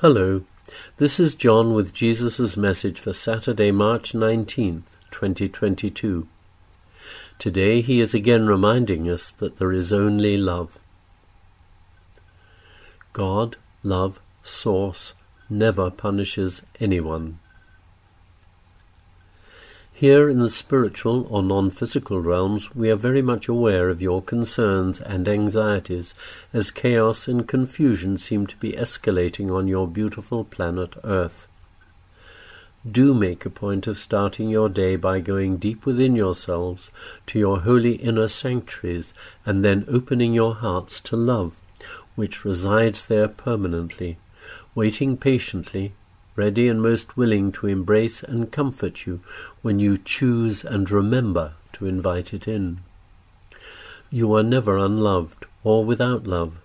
Hello, this is John with Jesus' message for Saturday, March 19th, 2022. Today he is again reminding us that there is only love. God, love, source, never punishes anyone. Here in the spiritual or non-physical realms, we are very much aware of your concerns and anxieties as chaos and confusion seem to be escalating on your beautiful planet Earth. Do make a point of starting your day by going deep within yourselves to your holy inner sanctuaries and then opening your hearts to love, which resides there permanently, waiting patiently, ready and most willing to embrace and comfort you when you choose and remember to invite it in. You are never unloved or without love.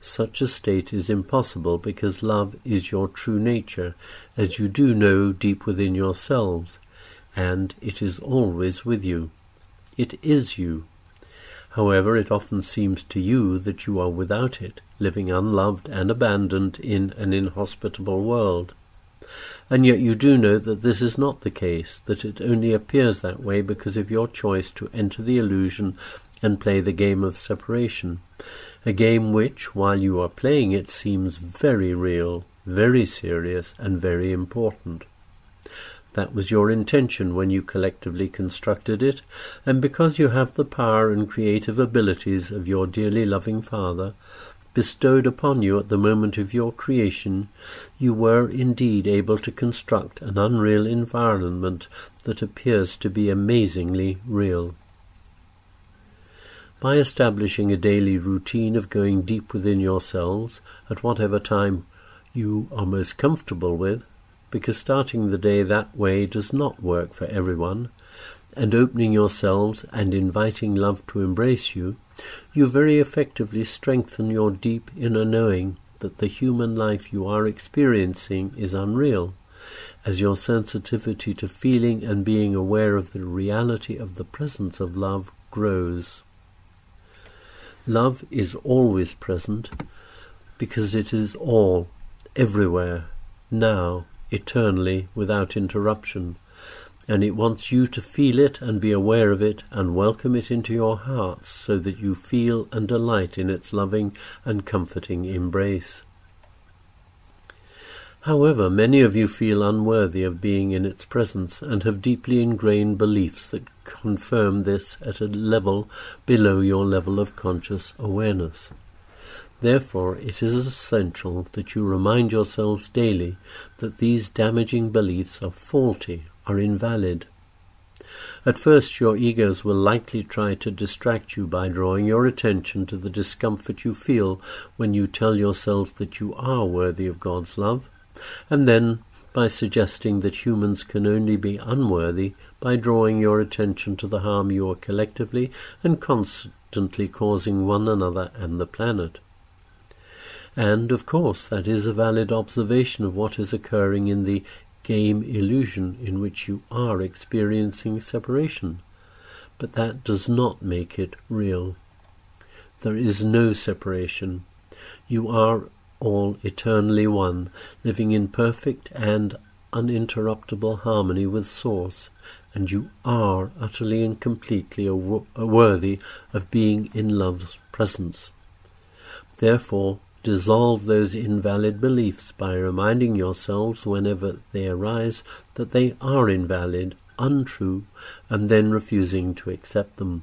Such a state is impossible because love is your true nature, as you do know deep within yourselves, and it is always with you. It is you. However, it often seems to you that you are without it, living unloved and abandoned in an inhospitable world. And yet you do know that this is not the case, that it only appears that way because of your choice to enter the illusion and play the game of separation, a game which, while you are playing it, seems very real, very serious, and very important. That was your intention when you collectively constructed it, and because you have the power and creative abilities of your dearly loving Father, bestowed upon you at the moment of your creation, you were indeed able to construct an unreal environment that appears to be amazingly real. By establishing a daily routine of going deep within yourselves, at whatever time you are most comfortable with, because starting the day that way does not work for everyone, and opening yourselves and inviting love to embrace you, you very effectively strengthen your deep inner knowing that the human life you are experiencing is unreal, as your sensitivity to feeling and being aware of the reality of the presence of love grows. Love is always present, because it is all, everywhere, now, eternally, without interruption, and it wants you to feel it and be aware of it and welcome it into your hearts so that you feel and delight in its loving and comforting embrace. However, many of you feel unworthy of being in its presence and have deeply ingrained beliefs that confirm this at a level below your level of conscious awareness. Therefore, it is essential that you remind yourselves daily that these damaging beliefs are faulty, are invalid. At first, your egos will likely try to distract you by drawing your attention to the discomfort you feel when you tell yourself that you are worthy of God's love, and then by suggesting that humans can only be unworthy by drawing your attention to the harm you are collectively and constantly causing one another and the planet. And, of course, that is a valid observation of what is occurring in the game illusion in which you are experiencing separation. But that does not make it real. There is no separation. You are all eternally one, living in perfect and uninterruptible harmony with Source, and you are utterly and completely worthy of being in love's presence. Therefore, dissolve those invalid beliefs by reminding yourselves whenever they arise that they are invalid, untrue, and then refusing to accept them.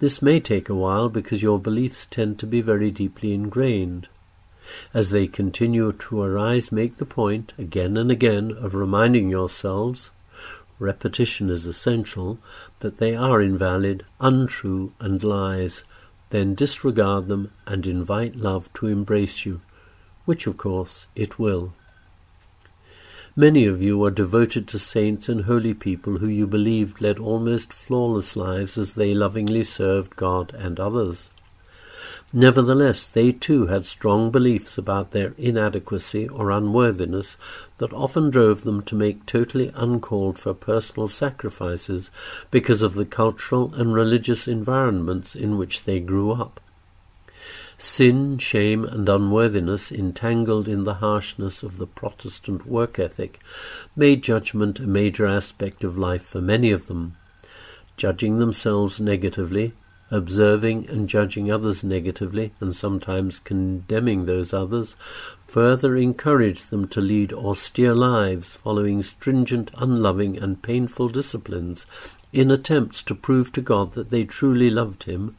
This may take a while because your beliefs tend to be very deeply ingrained. As they continue to arise, make the point, again and again, of reminding yourselves, repetition is essential, that they are invalid, untrue, and lies. Then disregard them and invite love to embrace you, which of course it will. Many of you are devoted to saints and holy people who you believed led almost flawless lives as they lovingly served God and others. Nevertheless, they too had strong beliefs about their inadequacy or unworthiness that often drove them to make totally uncalled for personal sacrifices because of the cultural and religious environments in which they grew up. sin, shame, and unworthiness entangled in the harshness of the Protestant work ethic made judgment a major aspect of life for many of them. Judging themselves negatively, observing and judging others negatively, and sometimes condemning those others, further encouraged them to lead austere lives following stringent, unloving, and painful disciplines in attempts to prove to God that they truly loved him,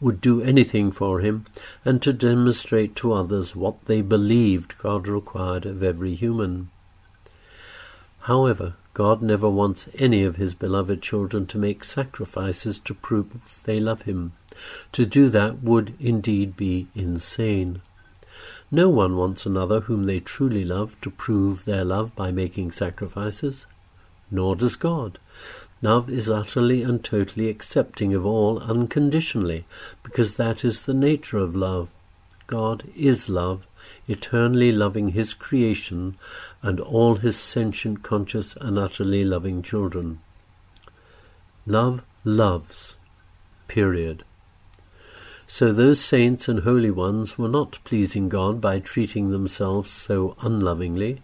would do anything for him, and to demonstrate to others what they believed God required of every human. However, God never wants any of his beloved children to make sacrifices to prove they love him. To do that would indeed be insane. No one wants another whom they truly love to prove their love by making sacrifices. Nor does God. Love is utterly and totally accepting of all unconditionally, because that is the nature of love. God is love, eternally loving his creation and all his sentient, conscious, and utterly loving children. Love loves, period. So those saints and holy ones were not pleasing God by treating themselves so unlovingly,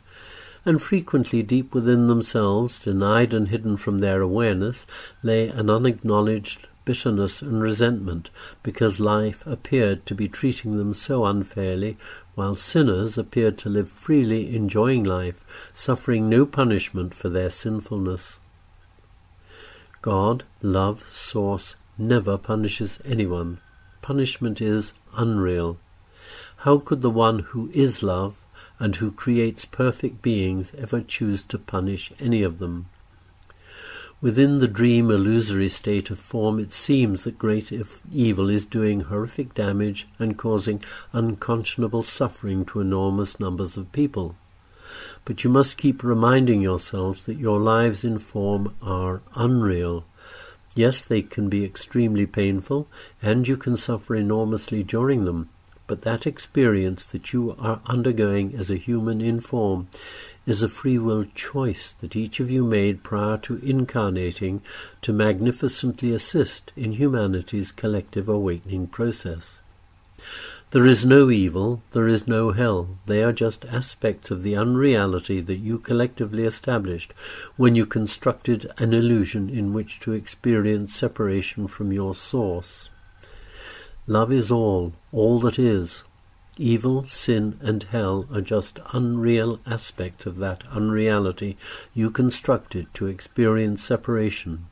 and frequently deep within themselves, denied and hidden from their awareness, lay an unacknowledged bitterness and resentment, because life appeared to be treating them so unfairly, while sinners appeared to live freely, enjoying life, suffering no punishment for their sinfulness. God, love, source, never punishes anyone. Punishment is unreal. How could the one who is love and who creates perfect beings ever choose to punish any of them? Within the dream illusory state of form, it seems that great evil is doing horrific damage and causing unconscionable suffering to enormous numbers of people. But you must keep reminding yourselves that your lives in form are unreal. Yes, they can be extremely painful, and you can suffer enormously during them, but that experience that you are undergoing as a human in form is a free will choice that each of you made prior to incarnating to magnificently assist in humanity's collective awakening process. There is no evil, there is no hell. They are just aspects of the unreality that you collectively established when you constructed an illusion in which to experience separation from your source. Love is all that is. Evil, sin, and hell are just unreal aspects of that unreality you constructed to experience separation.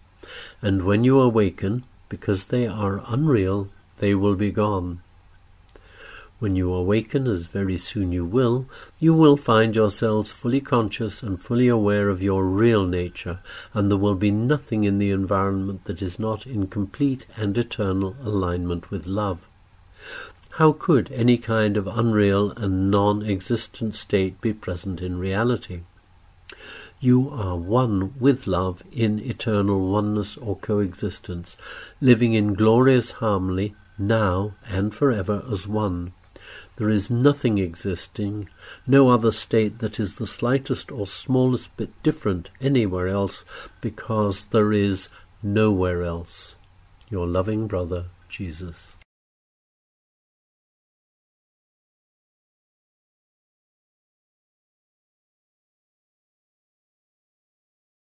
And when you awaken, because they are unreal, they will be gone. When you awaken, as very soon you will find yourselves fully conscious and fully aware of your real nature, and there will be nothing in the environment that is not in complete and eternal alignment with love. How could any kind of unreal and non-existent state be present in reality? You are one with love in eternal oneness or coexistence, living in glorious harmony now and forever as one. There is nothing existing, no other state that is the slightest or smallest bit different anywhere else, because there is nowhere else. Your loving brother, Jesus.